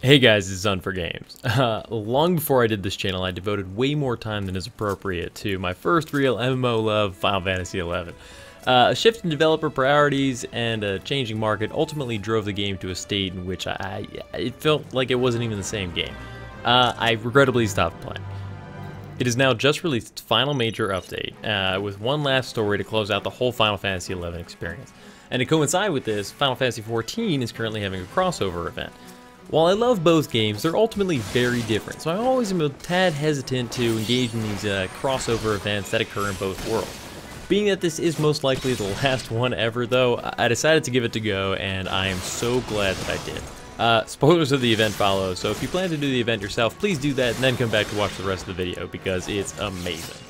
Hey guys, it's Huntin4Games. Long before I did this channel, I devoted way more time than is appropriate to my first real MMO love, Final Fantasy XI. A shift in developer priorities and a changing market ultimately drove the game to a state in which it felt like it wasn't even the same game. I regrettably stopped playing. It is now just released its final major update, with one last story to close out the whole Final Fantasy XI experience. And to coincide with this, Final Fantasy XIV is currently having a crossover event. While I love both games, they're ultimately very different, so I always am a tad hesitant to engage in these crossover events that occur in both worlds. Being that this is most likely the last one ever though, I decided to give it a go, and I am so glad that I did. Spoilers of the event follow, so if you plan to do the event yourself, please do that and then come back to watch the rest of the video, because it's amazing.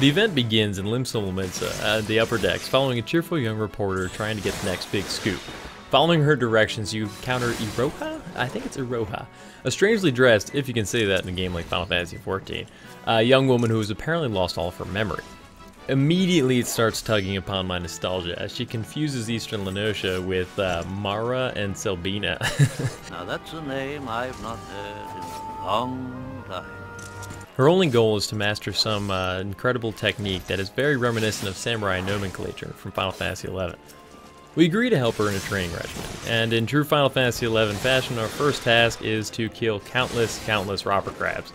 The event begins in Limsa Lominsa, the upper decks, following a cheerful young reporter trying to get the next big scoop. Following her directions, you encounter Iroha? I think it's Iroha. A strangely dressed, if you can say that in a game like Final Fantasy XIV, a young woman who has apparently lost all of her memory. Immediately it starts tugging upon my nostalgia as she confuses Eastern La Noscia with Mara and Selbina. Now that's a name I've not heard in a long time. Her only goal is to master some incredible technique that is very reminiscent of samurai nomenclature from Final Fantasy XI. We agree to help her in a training regimen, and in true Final Fantasy XI fashion, our first task is to kill countless robber crabs.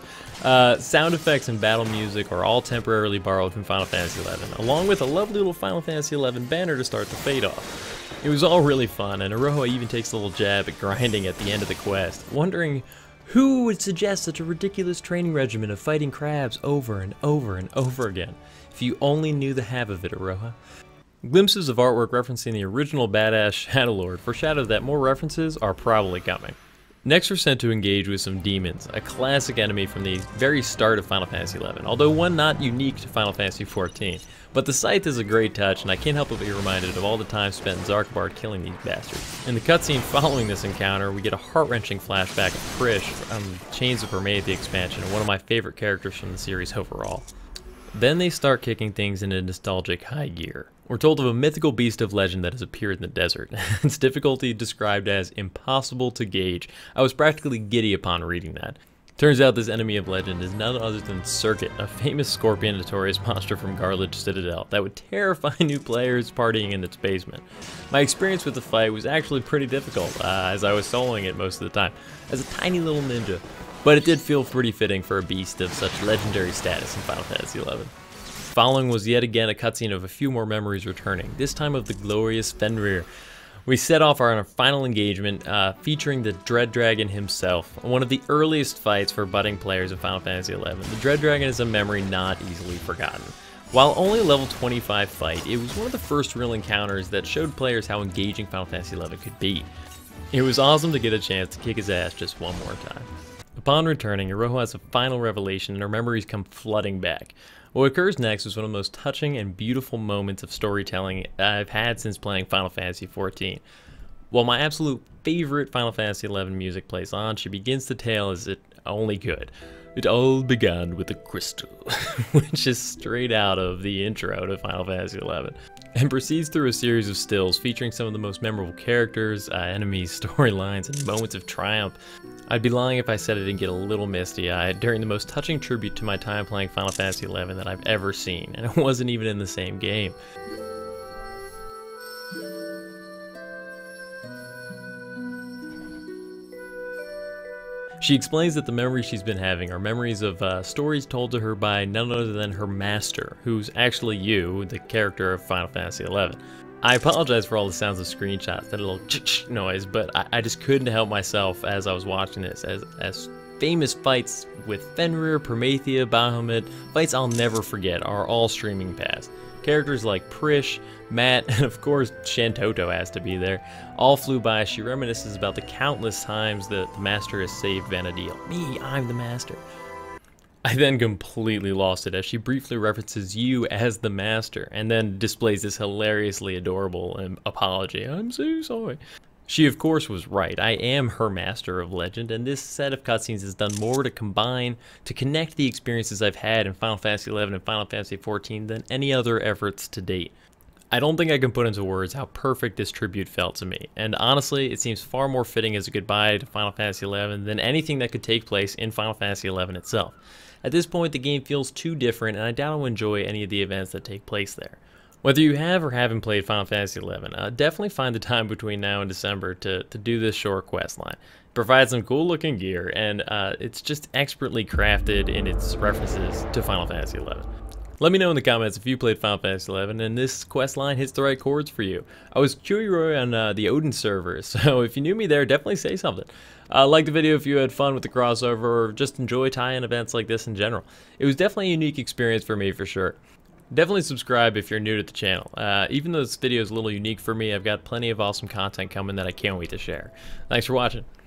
Sound effects and battle music are all temporarily borrowed from Final Fantasy XI, along with a lovely little Final Fantasy XI banner to start the fade off. It was all really fun, and Iroha even takes a little jab at grinding at the end of the quest, wondering who would suggest such a ridiculous training regimen of fighting crabs over and over and over again. If you only knew the half of it, Iroha. Glimpses of artwork referencing the original badass Shadowlord foreshadow that more references are probably coming. Next we're sent to engage with some demons, a classic enemy from the very start of Final Fantasy XI, although one not unique to Final Fantasy XIV. But the scythe is a great touch, and I can't help but be reminded of all the time spent in Zarkbard killing these bastards. In the cutscene following this encounter, we get a heart-wrenching flashback of Prishe from Chains of Hermes, the expansion, and one of my favorite characters from the series overall. Then they start kicking things into nostalgic high gear. We're told of a mythical beast of legend that has appeared in the desert. Its difficulty described as impossible to gauge. I was practically giddy upon reading that. Turns out this enemy of legend is none other than Serket, a famous scorpion notorious monster from Garlaige Citadel that would terrify new players partying in its basement. My experience with the fight was actually pretty difficult, as I was soloing it most of the time, as a tiny little ninja. But it did feel pretty fitting for a beast of such legendary status in Final Fantasy XI. Following was yet again a cutscene of a few more memories returning, this time of the glorious Fenrir. We set off on our final engagement, featuring the Dread Dragon himself, one of the earliest fights for budding players in Final Fantasy XI. The Dread Dragon is a memory not easily forgotten. While only a level 25 fight, it was one of the first real encounters that showed players how engaging Final Fantasy XI could be. It was awesome to get a chance to kick his ass just one more time. Upon returning, Iroha has a final revelation and her memories come flooding back. What occurs next is one of the most touching and beautiful moments of storytelling I've had since playing Final Fantasy XIV. While my absolute favorite Final Fantasy XI music plays on, she begins the tale as it only could. It all began with a crystal, which is straight out of the intro to Final Fantasy XI, and proceeds through a series of stills featuring some of the most memorable characters, enemies, storylines, and moments of triumph. I'd be lying if I said I didn't get a little misty-eyed during the most touching tribute to my time playing Final Fantasy XI that I've ever seen, and it wasn't even in the same game. She explains that the memories she's been having are memories of stories told to her by none other than her master, who's actually you, the character of Final Fantasy XI. I apologize for all the sounds of screenshots, that little ch-ch noise, but I just couldn't help myself as I was watching this, as famous fights with Fenrir, Promethea, Bahamut, fights I'll never forget, are all streaming past. Characters like Prishe, Matt, and of course Shantotto has to be there. All flew by as she reminisces about the countless times that the master has saved Vanadiel. Me, I'm the master. I then completely lost it as she briefly references you as the master, and then displays this hilariously adorable apology. I'm so sorry. She of course was right, I am her master of legend, and this set of cutscenes has done more to connect the experiences I've had in Final Fantasy XI and Final Fantasy XIV than any other efforts to date. I don't think I can put into words how perfect this tribute felt to me, and honestly, it seems far more fitting as a goodbye to Final Fantasy XI than anything that could take place in Final Fantasy XI itself. At this point, the game feels too different, and I doubt I'll enjoy any of the events that take place there. Whether you have or haven't played Final Fantasy XI, definitely find the time between now and December to do this short quest line. It provides some cool looking gear, and it's just expertly crafted in its references to Final Fantasy XI. Let me know in the comments if you played Final Fantasy XI and this quest line hits the right chords for you. I was chuiroi on the Odin server, so if you knew me there, definitely say something. Like the video if you had fun with the crossover or just enjoy tie-in events like this in general. It was definitely a unique experience for me for sure. Definitely subscribe if you're new to the channel. Even though this video is a little unique for me, I've got plenty of awesome content coming that I can't wait to share. Thanks for watching.